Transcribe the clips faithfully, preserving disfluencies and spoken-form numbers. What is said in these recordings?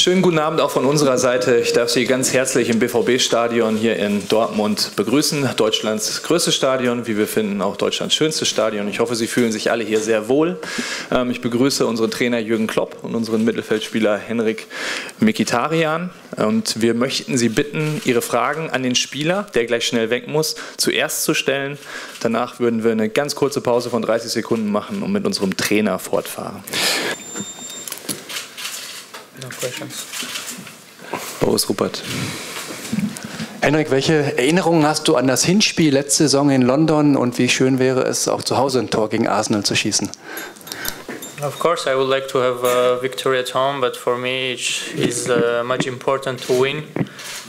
Schönen guten Abend auch von unserer Seite. Ich darf Sie ganz herzlich im B V B-Stadion hier in Dortmund begrüßen. Deutschlands größtes Stadion, wie wir finden, auch Deutschlands schönstes Stadion. Ich hoffe, Sie fühlen sich alle hier sehr wohl. Ich begrüße unseren Trainer Jürgen Klopp und unseren Mittelfeldspieler Henrikh Mkhitaryan. Und wir möchten Sie bitten, Ihre Fragen an den Spieler, der gleich schnell weg muss, zuerst zu stellen. Danach würden wir eine ganz kurze Pause von dreißig Sekunden machen und mit unserem Trainer fortfahren. Boris Rupert. Henrikh, welche Erinnerungen hast du an das Hinspiel letzte Saison in London und wie schön wäre es, auch zu Hause ein Tor gegen Arsenal zu schießen? Of course, I would like to have a victory at home, but for me it is uh, much important to win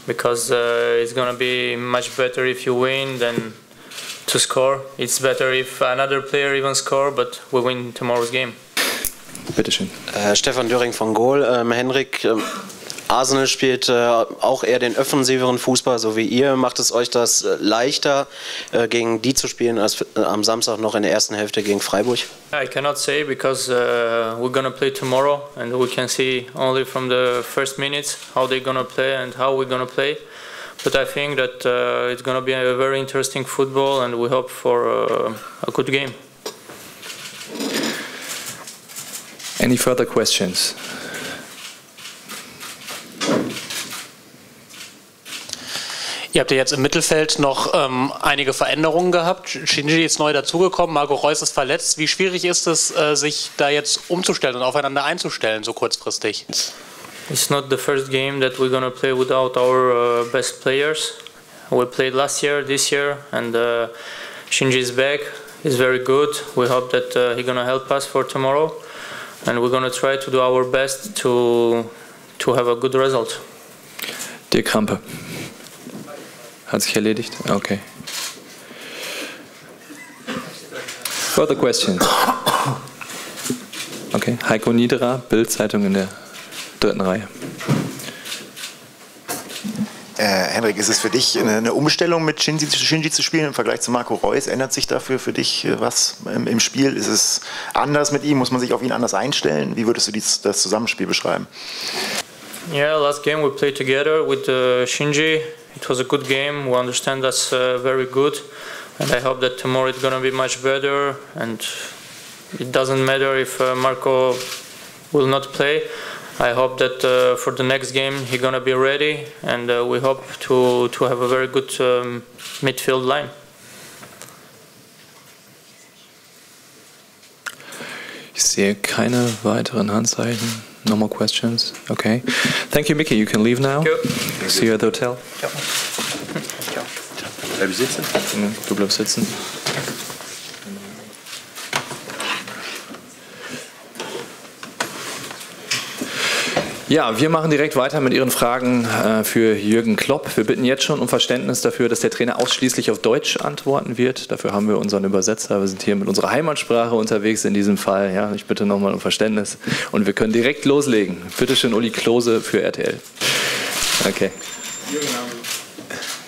because uh, it's going to be much better if you win than to score. It's better if another player even score, but we win tomorrow's game. Bitte schön. Äh, Stefan Döring von Goal. Ähm, Henrikh, ähm, Arsenal spielt äh, auch eher den offensiveren Fußball, so wie ihr. Macht es euch das äh, leichter, äh, gegen die zu spielen, als äh, am Samstag noch in der ersten Hälfte gegen Freiburg? I cannot say because uh, we're gonna play tomorrow and we can see only from the first minutes how they're gonna play and how we're gonna play. But I think that uh, it's gonna be a very interesting football and we hope for uh, a good game. Any further questions? Ihr habt ja jetzt im Mittelfeld noch ähm, einige Veränderungen gehabt. Shinji ist neu dazugekommen, Marco Reus ist verletzt. Wie schwierig ist es, äh, sich da jetzt umzustellen und aufeinander einzustellen, so kurzfristig? It's not the first game that we're gonna play without our uh, best players. We played last year, this year, and uh, Shinji is back. He's very good. We hope that uh, he's gonna help us for tomorrow. And we're going to try to do our best to to have a good result. Dirk Krampe. Hat sich erledigt? Okay. Further questions? Okay, Heiko Niederer, Bild-Zeitung in der dritten Reihe. Äh, Henrikh, ist es für dich eine, eine Umstellung, mit Shinji, Shinji zu spielen im Vergleich zu Marco Reus? Ändert sich dafür für dich was im, im Spiel? Ist es anders mit ihm? Muss man sich auf ihn anders einstellen? Wie würdest du dies, das Zusammenspiel beschreiben? Yeah, last game we played together with uh, Shinji. It was a good game. We understand that's uh, very good. And I hope that tomorrow it's going to be much better. And it doesn't matter if uh, Marco will not play. I hope that uh, for the next game he's gonna be ready, and uh, we hope to to have a very good um, midfield line. Ich sehe keine weiteren Handzeichen. No more questions. Okay. Thank you, Mickey. You can leave now. Thank you. See you at the hotel. Ja. Ja. Bleib ich sitzen? Du bleibst sitzen. Ja, wir machen direkt weiter mit Ihren Fragen äh, für Jürgen Klopp. Wir bitten jetzt schon um Verständnis dafür, dass der Trainer ausschließlich auf Deutsch antworten wird. Dafür haben wir unseren Übersetzer. Wir sind hier mit unserer Heimatsprache unterwegs in diesem Fall. Ja, ich bitte nochmal um Verständnis. Und wir können direkt loslegen. Bitte schön, Uli Klose für R T L. Okay.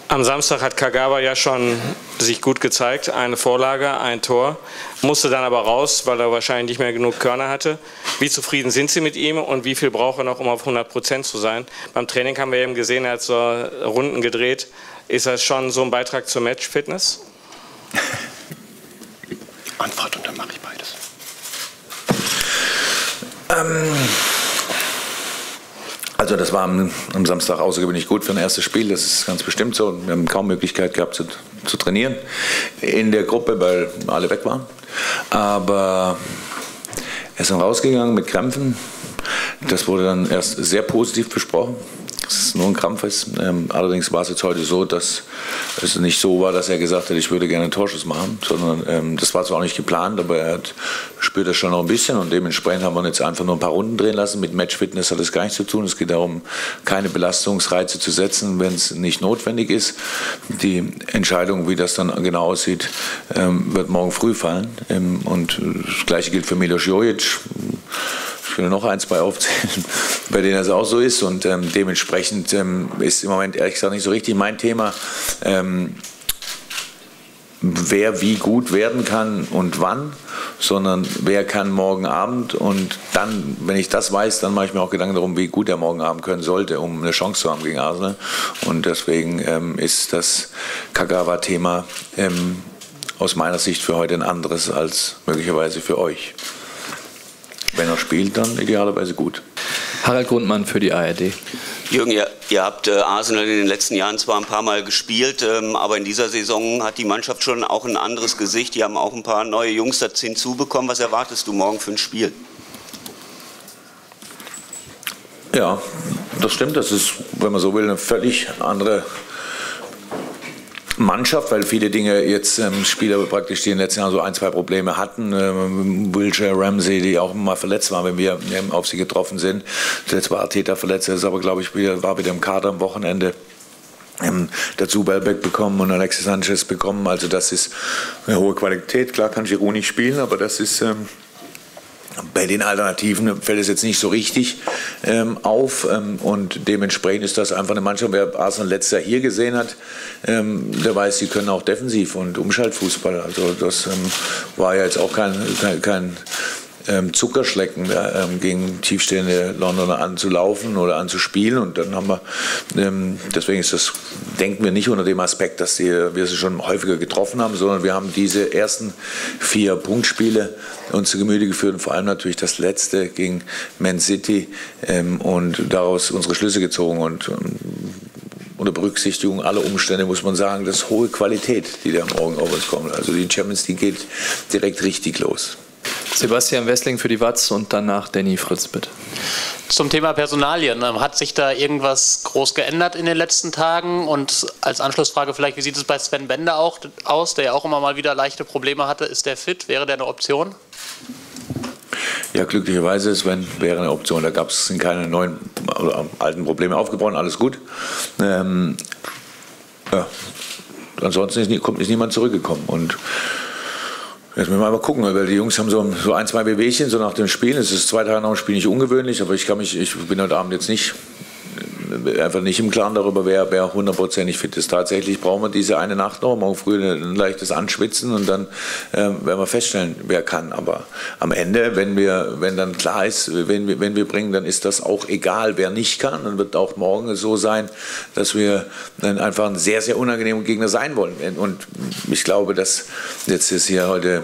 Am Samstag hat Kagawa ja schon sich gut gezeigt. Eine Vorlage, ein Tor. Musste dann aber raus, weil er wahrscheinlich nicht mehr genug Körner hatte. Wie zufrieden sind Sie mit ihm und wie viel braucht er noch, um auf hundert Prozent zu sein? Beim Training haben wir eben gesehen, er hat so Runden gedreht. Ist das schon so ein Beitrag zur Matchfitness? Antwort und dann mache ich beides. Ähm... Also das war am, am Samstag außergewöhnlich gut für ein erstes Spiel, das ist ganz bestimmt so. Wir haben kaum Möglichkeit gehabt zu, zu trainieren in der Gruppe, weil alle weg waren. Aber er ist dann rausgegangen mit Krämpfen, das wurde dann erst sehr positiv besprochen. Es ist nur ein Krampf ist. Ähm, allerdings war es jetzt heute so, dass es nicht so war, dass er gesagt hat, ich würde gerne einen Torschuss machen, sondern ähm, das war zwar auch nicht geplant, aber er hat, spürt das schon noch ein bisschen und dementsprechend haben wir jetzt einfach nur ein paar Runden drehen lassen. Mit Matchfitness hat es gar nichts zu tun. Es geht darum, keine Belastungsreize zu setzen, wenn es nicht notwendig ist. Die Entscheidung, wie das dann genau aussieht, ähm, wird morgen früh fallen. Ähm, und das Gleiche gilt für Milos Jovic. Ich will noch ein, zwei aufzählen, bei denen das auch so ist. Und ähm, dementsprechend ähm, ist im Moment ehrlich gesagt nicht so richtig mein Thema, ähm, wer wie gut werden kann und wann, sondern wer kann morgen Abend, und dann, wenn ich das weiß, dann mache ich mir auch Gedanken darum, wie gut er morgen Abend können sollte, um eine Chance zu haben gegen Arsenal. Und deswegen ähm, ist das Kagawa-Thema ähm, aus meiner Sicht für heute ein anderes als möglicherweise für euch. Wenn er spielt, dann idealerweise gut. Harald Grundmann für die A R D. Jürgen, ihr, ihr habt äh, Arsenal in den letzten Jahren zwar ein paar Mal gespielt, ähm, aber in dieser Saison hat die Mannschaft schon auch ein anderes Gesicht. Die haben auch ein paar neue Jungs dazu hinzubekommen. Was erwartest du morgen für ein Spiel? Ja, das stimmt. Das ist, wenn man so will, eine völlig andere Mannschaft, weil viele Dinge jetzt ähm, Spieler praktisch, die in den letzten Jahren so ein, zwei Probleme hatten. Ähm, Wilshere, Ramsey, die auch mal verletzt waren, wenn wir ähm, auf sie getroffen sind. Jetzt war Arteta verletzt, das ist aber, glaube ich, wieder, war wieder im Kader am Wochenende. Ähm, dazu Wellbeck bekommen und Alexis Sanchez bekommen. Also das ist eine hohe Qualität. Klar kann Giroud nicht spielen, aber das ist... Ähm Bei den Alternativen fällt es jetzt nicht so richtig ähm, auf ähm, und dementsprechend ist das einfach eine Mannschaft, wer Arsenal letztes Jahr hier gesehen hat, ähm, der weiß, sie können auch defensiv und Umschaltfußball. Also das ähm, war ja jetzt auch kein, kein, kein ähm, Zuckerschlecken, da, ähm, gegen tiefstehende Londoner anzulaufen oder anzuspielen, und dann haben wir, ähm, deswegen ist das, denken wir nicht unter dem Aspekt, dass die, wir sie schon häufiger getroffen haben, sondern wir haben diese ersten vier Punktspiele uns zu Gemüte geführt und vor allem natürlich das letzte gegen Man City ähm, und daraus unsere Schlüsse gezogen, und ähm, unter Berücksichtigung aller Umstände muss man sagen, das ist hohe Qualität, die da morgen auf uns kommt. Also die Champions League geht direkt richtig los. Sebastian Wessling für die Watz und danach Danny Fritz, bitte. Zum Thema Personalien. Hat sich da irgendwas groß geändert in den letzten Tagen? Und als Anschlussfrage vielleicht, wie sieht es bei Sven Bender auch aus, der ja auch immer mal wieder leichte Probleme hatte? Ist der fit? Wäre der eine Option? Ja, glücklicherweise, Sven wäre eine Option. Da gab es keine neuen oder alten Probleme aufgebaut. Alles gut. Ähm, ja. Ansonsten ist, kommt, ist niemand zurückgekommen. Und jetzt müssen wir mal gucken, weil die Jungs haben so, so ein, zwei Bewegchen, so nach dem Spiel. Es ist zwei Tage nach dem Spiel nicht ungewöhnlich, aber ich, kann mich, ich bin heute Abend jetzt nicht, einfach nicht im Klaren darüber, wer, wer hundertprozentig fit ist. Tatsächlich brauchen wir diese eine Nacht noch, morgen früh ein leichtes Anschwitzen, und dann äh, werden wir feststellen, wer kann. Aber am Ende, wenn, wir, wenn dann klar ist, wenn wir, wenn wir bringen, dann ist das auch egal, wer nicht kann. Dann wird auch morgen so sein, dass wir dann einfach ein sehr, sehr unangenehmer Gegner sein wollen. Und ich glaube, dass jetzt ist hier heute...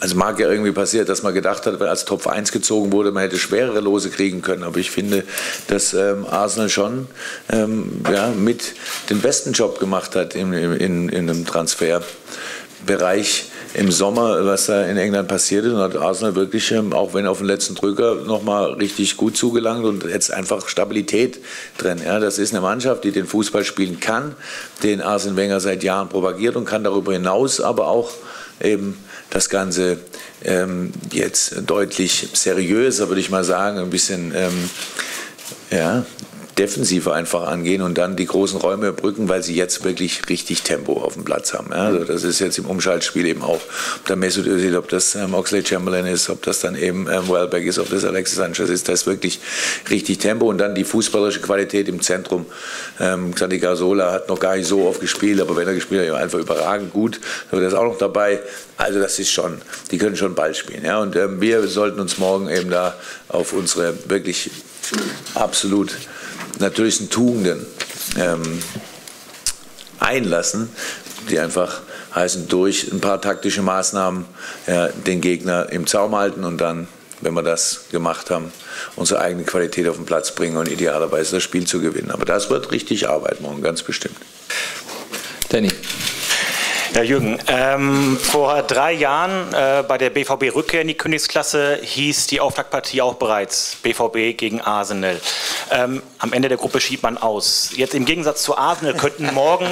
Also mag ja irgendwie passiert, dass man gedacht hat, weil als Top eins gezogen wurde, man hätte schwerere Lose kriegen können. Aber ich finde, dass ähm, Arsenal schon ähm, ja, mit den besten Job gemacht hat in, in, in einem Transferbereich im Sommer, was da in England passiert ist. Und hat Arsenal wirklich, ähm, auch wenn auf den letzten Drücker, nochmal richtig gut zugelangt und jetzt einfach Stabilität drin. Ja, das ist eine Mannschaft, die den Fußball spielen kann, den Arsène Wenger seit Jahren propagiert, und kann darüber hinaus aber auch eben das Ganze ähm, jetzt deutlich seriöser, würde ich mal sagen, ein bisschen ähm, ja, defensiver einfach angehen und dann die großen Räume überbrücken, weil sie jetzt wirklich richtig Tempo auf dem Platz haben. Ja, also das ist jetzt im Umschaltspiel eben auch, ob da Mesut Özil, ob das ähm, Oxlade-Chamberlain ist, ob das dann eben ähm, Wellbeck ist, ob das Alexis Sanchez ist, das ist wirklich richtig Tempo, und dann die fußballerische Qualität im Zentrum. Ähm, Santi Cazorla hat noch gar nicht so oft gespielt, aber wenn er gespielt hat, einfach überragend gut. So, der ist auch noch dabei. Also das ist schon, die können schon Ball spielen. Ja, und ähm, wir sollten uns morgen eben da auf unsere wirklich absolut natürlichen Tugenden ähm, einlassen, die einfach heißen, durch ein paar taktische Maßnahmen ja, den Gegner im Zaum halten und dann, wenn wir das gemacht haben, unsere eigene Qualität auf den Platz bringen und idealerweise das Spiel zu gewinnen. Aber das wird richtig Arbeit morgen, ganz bestimmt. Danny. Ja, Jürgen, ähm, vor drei Jahren äh, bei der B V B-Rückkehr in die Königsklasse hieß die Auftaktpartie auch bereits B V B gegen Arsenal. Ähm, am Ende der Gruppe schied man aus. Jetzt im Gegensatz zu Arsenal könnten morgen...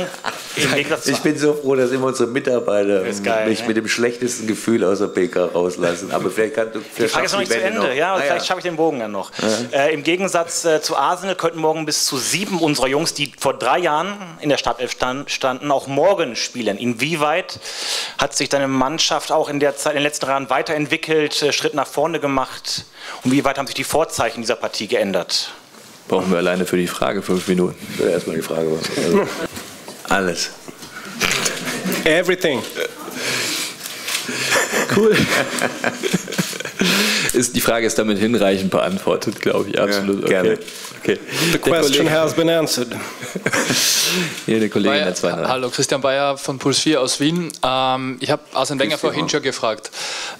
Im Gegensatz ich bin so froh, dass immer unsere Mitarbeiter geil, mich ne? mit dem schlechtesten Gefühl aus der P K rauslassen. Aber vielleicht kann du... Die Frage ist noch nicht zu Ende. Noch. Ja, ah, vielleicht ja. schaffe ich den Bogen dann noch. Ja. Äh, Im Gegensatz äh, zu Arsenal könnten morgen bis zu sieben unserer Jungs, die vor drei Jahren in der Startelf stand, standen, auch morgen spielen. In Wie weit hat sich deine Mannschaft auch in der Zeit, in den letzten Jahren weiterentwickelt, Schritt nach vorne gemacht? Und wie weit haben sich die Vorzeichen dieser Partie geändert? Brauchen wir alleine für die Frage fünf Minuten. Erstmal die Frage. Also, alles. Everything. Cool. Ist, die Frage ist damit hinreichend beantwortet, glaube ich. Absolut. Ja, gerne. Okay. Okay. The question has been answered. Hier, der Kollege Bayer, in der zweiten. Hallo, Christian Bayer von Puls vier aus Wien. Ähm, ich habe Arsène Wenger vorhin schon gefragt.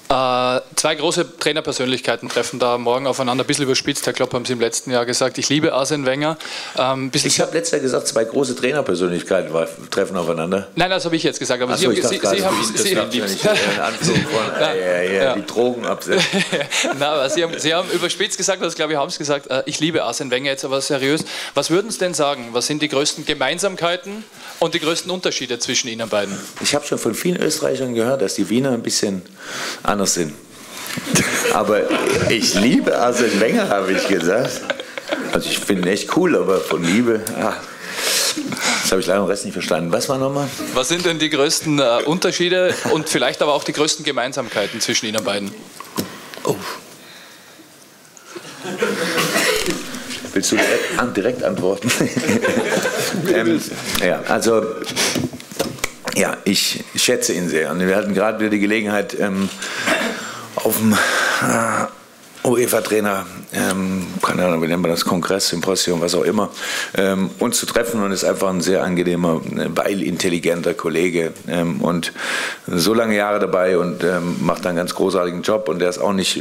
Äh, zwei große Trainerpersönlichkeiten treffen da morgen aufeinander. Ein bisschen überspitzt. Herr Klopp haben Sie im letzten Jahr gesagt, ich liebe Arsène Wenger. Ähm, ich habe letztes Jahr gesagt, zwei große Trainerpersönlichkeiten treffen aufeinander. Nein, das habe ich jetzt gesagt. Aber Ach so, Sie, ich Sie, Sie haben Sie ja nicht in Anführung von ja, ja, ja, ja. die Drogen absetzen. Na, aber Sie, haben, Sie haben überspitzt gesagt, das glaube ich, haben Sie gesagt, äh, ich liebe Arsène Wenger jetzt aber seriös. Was würden Sie denn sagen? Was sind die größten Gemeinsamkeiten und die größten Unterschiede zwischen Ihnen beiden? Ich habe schon von vielen Österreichern gehört, dass die Wiener ein bisschen anders sind. Aber ich liebe Arsène Wenger, habe ich gesagt. Also ich finde ihn echt cool, aber von Liebe... Ah. Das habe ich leider den Rest nicht verstanden. Was war nochmal? Was sind denn die größten äh, Unterschiede und vielleicht aber auch die größten Gemeinsamkeiten zwischen Ihnen beiden? Oh. Willst du direkt antworten? ähm, ja, also, ja, ich schätze ihn sehr. Und wir hatten gerade wieder die Gelegenheit, ähm, auf dem äh, UEFA-Trainer, ähm, keine Ahnung, wie nennt man das, Kongress, Symposium, was auch immer, ähm, uns zu treffen. Und ist einfach ein sehr angenehmer, weil intelligenter Kollege ähm, und so lange Jahre dabei und ähm, macht einen ganz großartigen Job. Und der ist auch nicht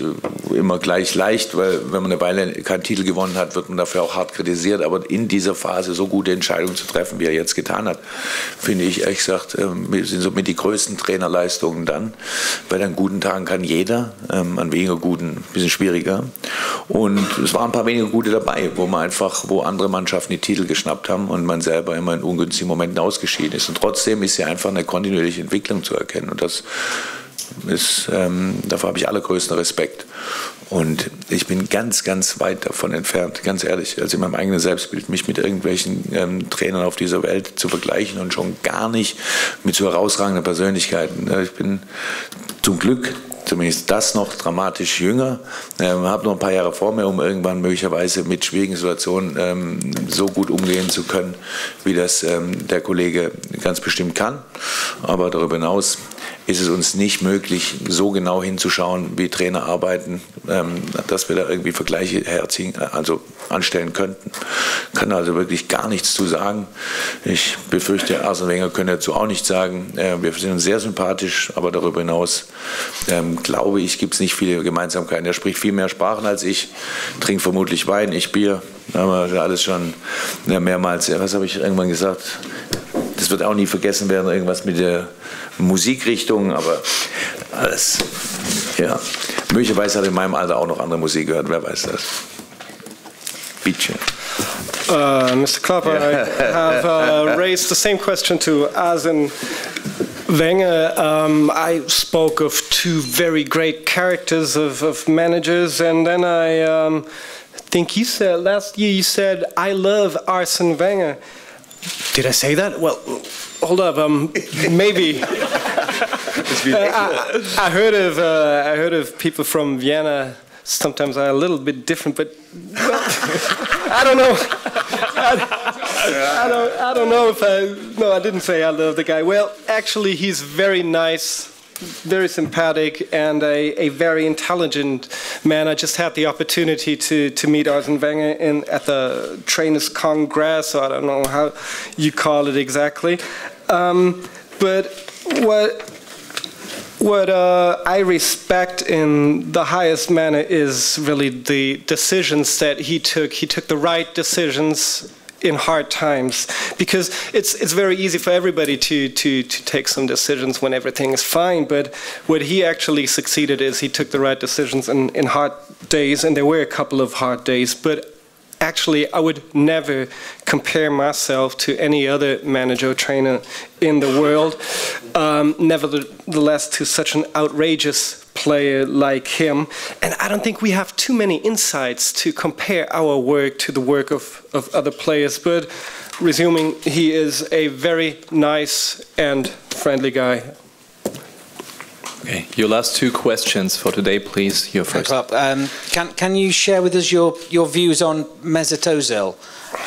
immer gleich leicht, weil wenn man eine Weile keinen Titel gewonnen hat, wird man dafür auch hart kritisiert. Aber in dieser Phase so gute Entscheidungen zu treffen, wie er jetzt getan hat, finde ich ehrlich gesagt, ähm, sind somit die größten Trainerleistungen dann. Bei den guten Tagen kann jeder, ähm, an weniger guten, ein bisschen schwieriger. Und es waren ein paar wenige gute dabei, wo man einfach, wo andere Mannschaften die Titel geschnappt haben und man selber immer in ungünstigen Momenten ausgeschieden ist. Und trotzdem ist hier einfach eine kontinuierliche Entwicklung zu erkennen. Und das ist, ähm, dafür habe ich allergrößten Respekt. Und ich bin ganz, ganz weit davon entfernt, ganz ehrlich, also in meinem eigenen Selbstbild, mich mit irgendwelchen ähm, Trainern auf dieser Welt zu vergleichen und schon gar nicht mit so herausragenden Persönlichkeiten. Ich bin zum Glück zumindest das noch dramatisch jünger. Ich ähm, habe noch ein paar Jahre vor mir, um irgendwann möglicherweise mit schwierigen Situationen ähm, so gut umgehen zu können, wie das ähm, der Kollege ganz bestimmt kann. Aber darüber hinaus ist es uns nicht möglich, so genau hinzuschauen, wie Trainer arbeiten, ähm, dass wir da irgendwie Vergleiche herziehen, also anstellen könnten. Ich kann also wirklich gar nichts zu sagen. Ich befürchte, Arsène Wenger können dazu auch nichts sagen. Äh, wir sind uns sehr sympathisch, aber darüber hinaus ähm, glaube ich, gibt es nicht viele Gemeinsamkeiten. Er spricht viel mehr Sprachen als ich, trinkt vermutlich Wein, ich Bier. Da haben wir alles schon ja, mehrmals, was habe ich irgendwann gesagt? Das wird auch nie vergessen werden, irgendwas mit der Musikrichtung, aber alles, ja. Möglicherweise hat in meinem Alter auch noch andere Musik gehört, wer weiß das. Bitte. Uh, Mister Klopp, yeah. I have uh, raised the same question to Arsène Wenger. Um, I spoke of two very great characters of, of managers, and then I um, think you said, last year you said, I love Arsène Wenger. Did I say that? Well, hold up. Um, maybe. uh, I, I heard of uh, I heard of people from Vienna. Sometimes are a little bit different, but well, I don't know. I, I don't. I don't know if I. No, I didn't say I love the guy. Well, actually, he's very nice, very sympathetic, and a, a very intelligent man. I just had the opportunity to, to meet Arsène Wenger in, at the Trainers' Congress, so I don't know how you call it exactly. Um, but what, what uh, I respect in the highest manner is really the decisions that he took. He took the right decisions in hard times, because it's it's very easy for everybody to to to take some decisions when everything is fine. But what he actually succeeded is he took the right decisions in in hard days, and there were a couple of hard days. But actually, I would never compare myself to any other manager or trainer in the world. Um, nevertheless, to such an outrageous player like him. And I don't think we have too many insights to compare our work to the work of, of other players. But resuming, he is a very nice and friendly guy. Okay. Your last two questions for today, please. Your first. Um, can can you share with us your your views on Mesut Özil?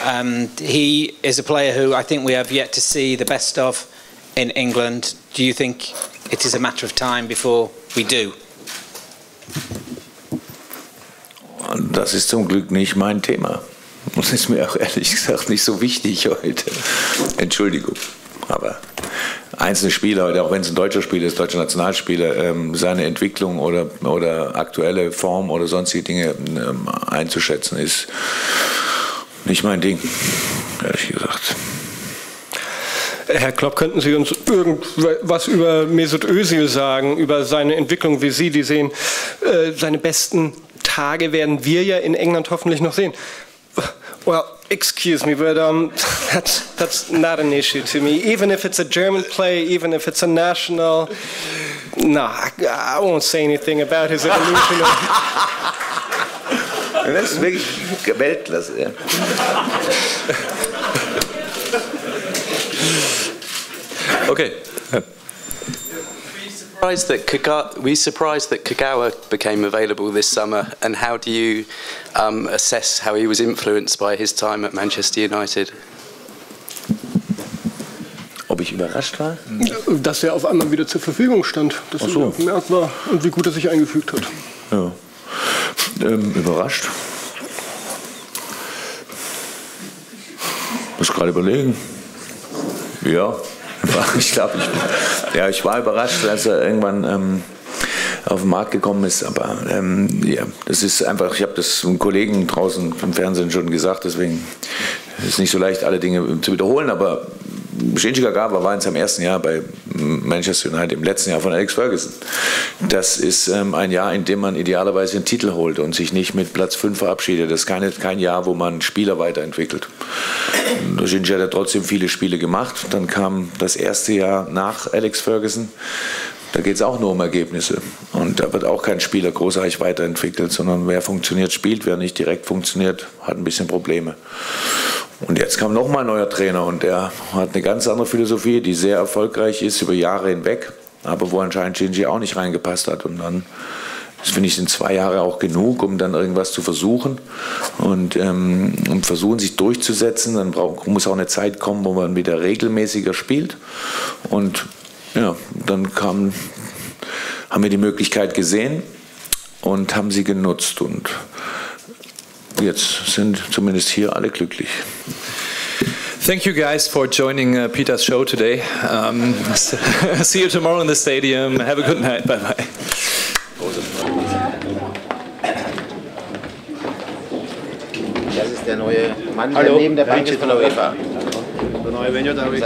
Um, he is a player who I think we have yet to see the best of in England. Do you think it is a matter of time before we do? Das ist zum Glück nicht mein Thema. Das ist mir auch ehrlich gesagt nicht so wichtig heute. Entschuldigung. Aber einzelne Spieler, oder auch wenn es ein deutscher Spieler ist, deutscher Nationalspieler, seine Entwicklung oder, oder aktuelle Form oder sonstige Dinge einzuschätzen, ist nicht mein Ding, ehrlich gesagt. Herr Klopp, könnten Sie uns irgendwas über Mesut Özil sagen, über seine Entwicklung, wie Sie die sehen? Seine besten Tage werden wir ja in England hoffentlich noch sehen. Well, excuse me, but um, that's, that's not an issue to me. Even if it's a German play, even if it's a national... No, I, I won't say anything about his evolution. Das ist wirklich Weltklasse, ja. Okay. Were you surprised that Kagawa, were you surprised that Kagawa became available this summer, and how do you um, assess how he was influenced by his time at Manchester United? Ob ich überrascht war? Dass er auf einmal wieder zur Verfügung stand, dass er bemerkt war und wie gut er sich eingefügt hat. Ja. Ähm, überrascht. Muss gerade überlegen. Ja. Ich glaube, ich, ja, ich war überrascht, als er irgendwann ähm, auf den Markt gekommen ist. Aber ähm, ja, das ist einfach, ich habe das einem Kollegen draußen im Fernsehen schon gesagt, deswegen ist es nicht so leicht, alle Dinge zu wiederholen. Aber Shinji Kagawa war in seinem ersten Jahr bei Manchester United, im letzten Jahr von Alex Ferguson. Das ist ähm, ein Jahr, in dem man idealerweise einen Titel holt und sich nicht mit Platz fünf verabschiedet. Das ist keine, kein Jahr, wo man Spieler weiterentwickelt. Shinji hat ja trotzdem viele Spiele gemacht. Dann kam das erste Jahr nach Alex Ferguson. Da geht es auch nur um Ergebnisse. Und da wird auch kein Spieler großartig weiterentwickelt, sondern wer funktioniert, spielt. Wer nicht direkt funktioniert, hat ein bisschen Probleme. Und jetzt kam nochmal ein neuer Trainer und der hat eine ganz andere Philosophie, die sehr erfolgreich ist über Jahre hinweg, aber wo anscheinend Shinji auch nicht reingepasst hat. Und dann, das finde ich, sind zwei Jahre auch genug, um dann irgendwas zu versuchen und ähm, um versuchen, sich durchzusetzen. Dann brauch, muss auch eine Zeit kommen, wo man wieder regelmäßiger spielt. Und ja, dann kam, haben wir die Möglichkeit gesehen und haben sie genutzt. Und jetzt sind zumindest hier alle glücklich. Thank you guys for joining uh, Peter's show today. Um, see you tomorrow in the stadium. Have a good night. Bye bye. Das ist der neue Mann, der neben der Bank ist von der UEFA. Der neue Wenger.